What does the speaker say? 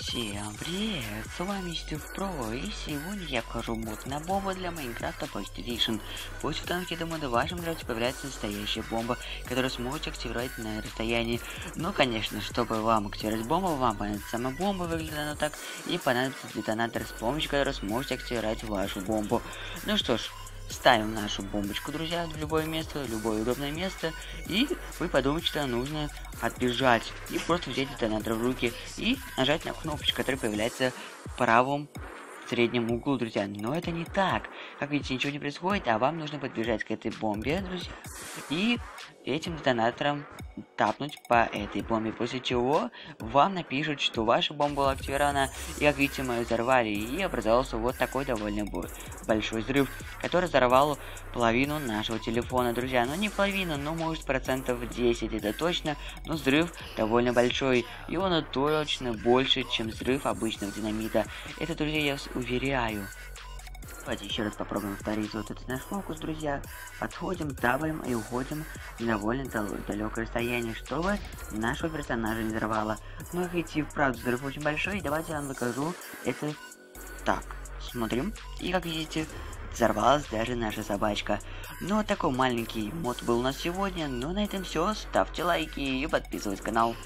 Всем привет, с вами StevePro, и сегодня я покажу мод на бомбу для Minecraft Pocket Edition. После танки до мода в вашем игроке появляется настоящая бомба, которую сможете активировать на расстоянии. Но конечно, чтобы вам активировать бомбу, вам понадобится сама бомба, выглядит она так, и понадобится детонатор, с помощью которого сможете активировать вашу бомбу. Ну что ж, ставим нашу бомбочку, друзья, в любое место, в любое удобное место, и вы подумаете, что нужно отбежать и просто взять детонатор в руки и нажать на кнопочку, которая появляется в правом среднем углу, друзья. Но это не так, как видите, ничего не происходит, а вам нужно подбежать к этой бомбе, друзья, и этим детонатором тапнуть по этой бомбе, после чего вам напишут, что ваша бомба была активирована, и, как видите, мы ее взорвали, и образовался вот такой довольно большой взрыв, который взорвал половину нашего телефона, друзья. Ну, не половину, но, может, процентов 10, это точно, но взрыв довольно большой, и он точно больше, чем взрыв обычного динамита. Это, друзья, я вас уверяю. Давайте еще раз попробуем повторить вот этот наш фокус, друзья. Подходим, таваем и уходим в довольно далекое расстояние, чтобы нашего персонажа не взорвало. Но ведь и вправду взрыв очень большой, и давайте я вам докажу это так. Смотрим, и как видите, взорвалась даже наша собачка. Ну вот такой маленький мод был у нас сегодня, но на этом все. Ставьте лайки и подписывайтесь на канал.